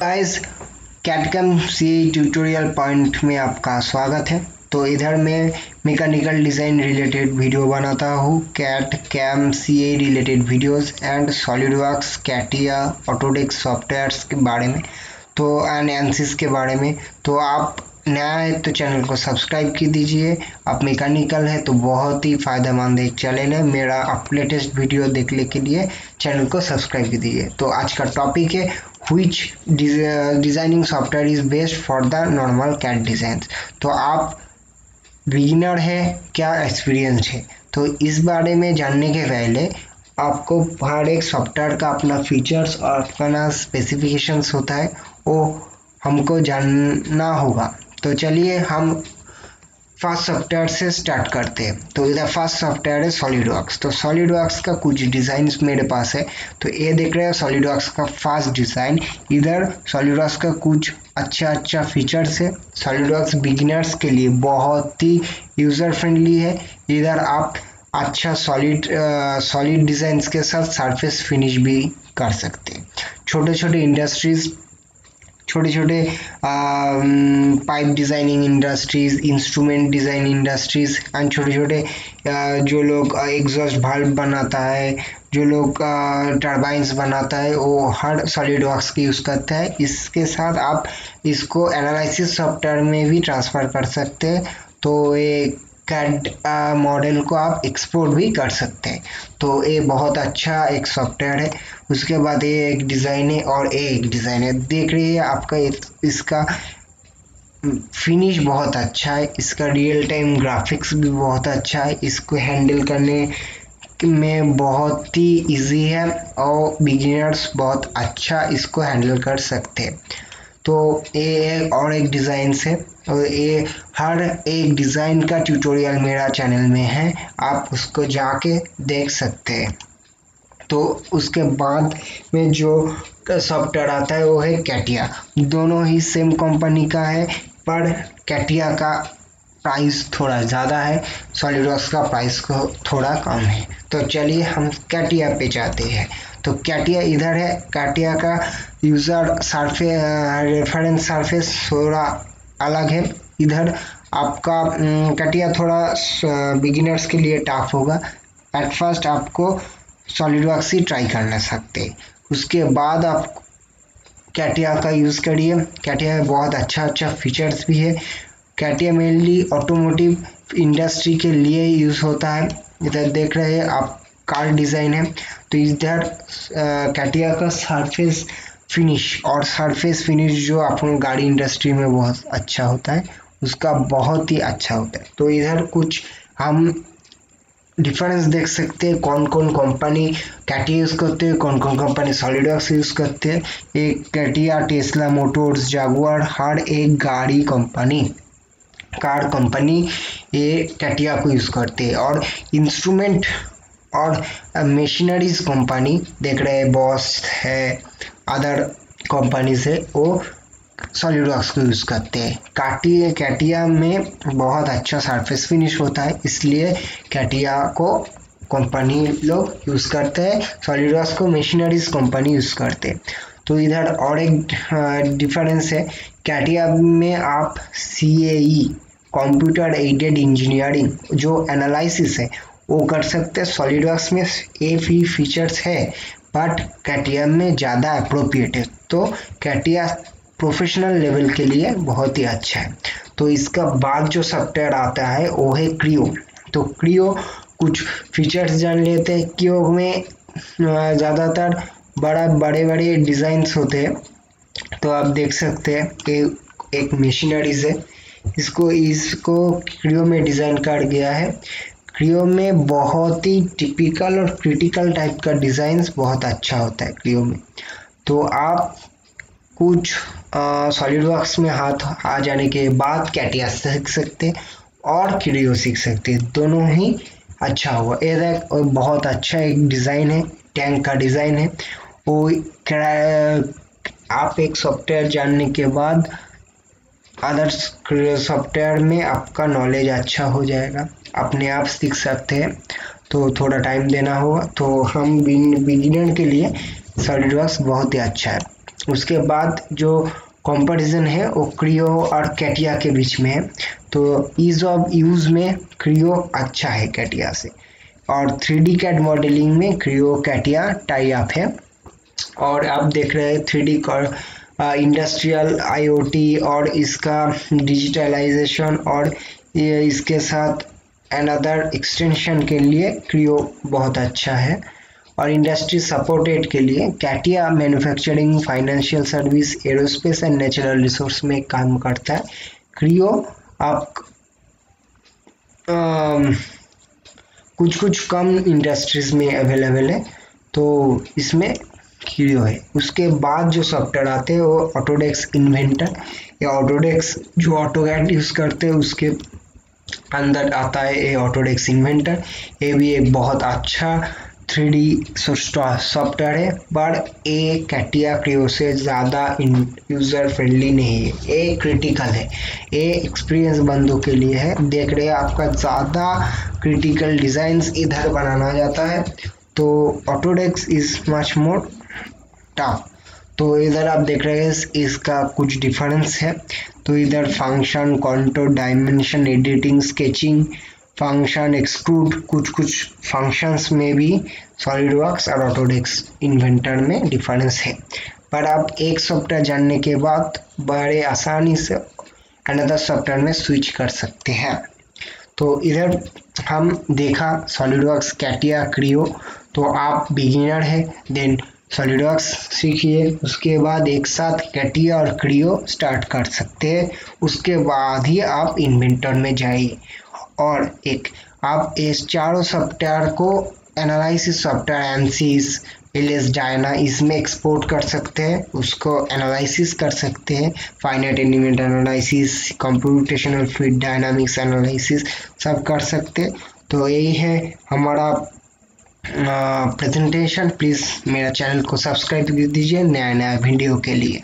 Guys CAD CAM C tutorial point में आपका स्वागत है। तो इधर मैं मैकेनिकल डिज़ाइन रिलेटेड वीडियो बनाता हूँ, CAD CAM C A related videos and SolidWorks CATIA Autodesk softwares के बारे में तो एंड एनसिस के बारे में। तो आप नया है तो चैनल को सब्सक्राइब कर दीजिए, आप मैकेनिकल है तो बहुत ही फ़ायदेमंद एक चैनल है मेरा। आप लेटेस्ट वीडियो देखने के लिए चैनल को सब्सक्राइब कर दीजिए। तो आज का टॉपिक है which designing software is best for the normal CAD design. तो आप बिगिनर है क्या एक्सपीरियंस है, तो इस बारे में जानने के पहले आपको हर एक सॉफ्टवेयर का अपना फीचर्स और अपना स्पेसिफिकेशंस होता है वो हमको जानना होगा। तो चलिए हम फर्स्ट सॉफ्टवेयर से स्टार्ट करते हैं। तो इधर फर्स्ट सॉफ्टवेयर है सॉलिडवर्क्स। तो सॉलिडवर्क्स का कुछ डिज़ाइंस मेरे पास है। तो ये देख रहे हो सॉलिडवर्क्स का फर्स्ट डिज़ाइन। इधर सॉलिडवर्क्स का कुछ अच्छा फीचर्स है। सॉलिडवर्क्स बिगिनर्स के लिए बहुत ही यूज़र फ्रेंडली है। इधर आप अच्छा सॉलिड डिज़ाइंस के साथ सरफेस फिनिश भी कर सकते हैं। छोटे छोटे इंडस्ट्रीज़, छोटे छोटे pipe designing industries, instrument design industries and छोटे छोटे जो लोग एग्जॉस्ट वाल्व बनाता है, जो लोग टर्बाइंस बनाता है वो हर सॉलिडवर्क्स की यूज़ करता है। इसके साथ आप इसको एनालिसिस सॉफ्टवेयर में भी ट्रांसफ़र कर सकते हैं। तो ये कैड मॉडल को आप एक्सपोर्ट भी कर सकते हैं। तो ये बहुत अच्छा एक सॉफ्टवेयर है। उसके बाद ये एक डिज़ाइन है और ये एक डिज़ाइन है। देख रही है आपका इसका फिनिश बहुत अच्छा है। इसका रियल टाइम ग्राफिक्स भी बहुत अच्छा है। इसको हैंडल करने में बहुत ही इजी है और बिगिनर्स बहुत अच्छा इसको हैंडल कर सकते हैं। तो ये और एक डिज़ाइन है और ये हर एक डिज़ाइन का ट्यूटोरियल मेरा चैनल में है, आप उसको जाके देख सकते हैं। तो उसके बाद में जो सॉफ्टवेयर आता है वो है कैटिया। दोनों ही सेम कंपनी का है पर कैटिया का प्राइस थोड़ा ज़्यादा है, सॉलिडवर्क्स का प्राइस को थोड़ा कम है। तो चलिए हम कैटिया पे जाते हैं। तो कैटिया इधर है। कैटिया का यूज़र रेफरेंस सरफेस थोड़ा अलग है। इधर आपका कैटिया थोड़ा बिगिनर्स के लिए टफ होगा। एट फर्स्ट आपको सॉलिडवर्क्स ही ट्राई करना सकते, उसके बाद आप कैटिया का यूज़ करिए। कैटिया में बहुत अच्छा फीचर्स भी है। कैटिया मेनली ऑटोमोटिव इंडस्ट्री के लिए यूज़ होता है। इधर देख रहे हैं आप कार डिज़ाइन है। तो इधर कैटिया का सरफेस फिनिश और सरफेस फिनिश जो अपन गाड़ी इंडस्ट्री में बहुत अच्छा होता है उसका बहुत ही अच्छा होता है। तो इधर कुछ हम डिफरेंस देख सकते हैं, कौन कौन कंपनी कैटिया यूज़ करते हैं, कौन कौन कंपनी सॉलिडवर्क्स यूज़ करते हैं। एक कैटिया, टेस्ला मोटर्स, जागुआर, हर एक गाड़ी कंपनी, कार कंपनी ये कैटिया को यूज़ करते हैं। और इंस्ट्रूमेंट और मशीनरीज कंपनी देख रहे हैं, बॉस है, अदर कंपनीज है, वो सॉलिडवर्क्स को यूज़ करते हैं। कैटिया में बहुत अच्छा सरफेस फिनिश होता है, इसलिए कैटिया को कंपनी लोग यूज़ करते हैं, सॉलिडवर्क्स को मशीनरीज कंपनी यूज़ करते हैं। तो इधर और एक डिफरेंस है। कैटिया में आप CAE कंप्यूटर एडेड इंजीनियरिंग जो एनालिसिस है वो कर सकते हैं। सॉलिडवर्क्स में ये भी फीचर्स है बट कैटिया में ज़्यादा अप्रोप्रिएट है। तो कैटिया प्रोफेशनल लेवल के लिए बहुत ही अच्छा है। तो इसका बाद जो सॉफ्टवेयर आता है वो है क्रियो। तो क्रियो कुछ फीचर्स जान लेते हैं। क्रियो में ज़्यादातर बड़े डिज़ाइंस होते हैं। तो आप देख सकते हैं कि एक मशीनरीज है, इसको क्रियो में डिज़ाइन कर गया है। क्रियो में बहुत ही टिपिकल और क्रिटिकल टाइप का डिज़ाइंस बहुत अच्छा होता है क्रियो में। तो आप कुछ सॉलिडवर्क्स में हाथ आ जाने के बाद कैटिया सीख सकते हैं और क्रियो सीख सकते हैं, दोनों ही अच्छा हुआ। ये बहुत अच्छा एक डिज़ाइन है, टैंक का डिज़ाइन है। वो आप एक सॉफ्टवेयर जानने के बाद अदर्स सॉफ्टवेयर में आपका नॉलेज अच्छा हो जाएगा, अपने आप सीख सकते हैं। तो थोड़ा टाइम देना होगा। तो हम बिगिनर के लिए सॉलिडवर्क्स बहुत ही अच्छा है। उसके बाद जो कंपैरिजन है वो क्रियो और कैटिया के बीच में है। तो ईज़ ऑफ यूज़ में क्रियो अच्छा है कैटिया से, और 3D कैड मॉडलिंग में क्रियो कैटिया टाई अप है। और आप देख रहे हैं 3D इंडस्ट्रियल आईओटी और इसका डिजिटलाइजेशन और इसके साथ अनदर एक्सटेंशन के लिए क्रियो बहुत अच्छा है। और इंडस्ट्री सपोर्टेड के लिए CATIA manufacturing, financial service, aerospace and natural resource में काम करता है। क्रियो आप कुछ कुछ कम इंडस्ट्रीज में अवेलेबल है, तो इसमें क्रियो है। उसके बाद जो सॉफ्टवेयर आते हैं वो ऑटोडेस्क इन्वेंटर या ऑटोडेस्क जो ऑटोकैड यूज़ करते हैं उसके अंदर आता है ये ऑटोडेस्क इन्वेंटर। ये भी एक बहुत अच्छा 3D सॉफ्टवेयर है, पर ये कैटिया क्रियो से ज़्यादा यूज़र फ्रेंडली नहीं है, ये क्रिटिकल है, ये एक्सपीरियंस बंदों के लिए है। देख रहे हैं आपका ज़्यादा क्रिटिकल डिज़ाइंस इधर बनाना जाता है, तो Autodesk is much more tough. तो इधर आप देख रहे हैं इसका कुछ डिफरेंस है। तो इधर function, contour, dimension, editing, sketching, function exclude, कुछ फंक्शंस में भी सॉलिडवर्क्स और ऑटोडेस्क इन्वेंटर में डिफरेंस है। पर आप एक सॉफ्टवेयर जानने के बाद बड़े आसानी से अनदर सॉफ्टवेयर में स्विच कर सकते हैं। तो इधर हम देखा सॉलिडवर्क्स, कैटिया, क्रियो। तो आप बिगिनर है देन सॉलिडवर्क्स सीखिए, उसके बाद एक साथ कैटिया और क्रियो स्टार्ट कर सकते हैं, उसके बाद ही आप इन्वेंटर में जाइए। और एक आप इस चारों सॉफ्टवेयर को analysis software ANSYS, LS Dyna इसमें एक्सपोर्ट कर सकते हैं, उसको एनालिसिस कर सकते हैं। Finite element analysis, computational fit dynamics analysis सब कर सकते हैं। तो यही है हमारा प्रेजेंटेशन। प्लीज़ मेरा चैनल को सब्सक्राइब कर दीजिए नया वीडियो के लिए।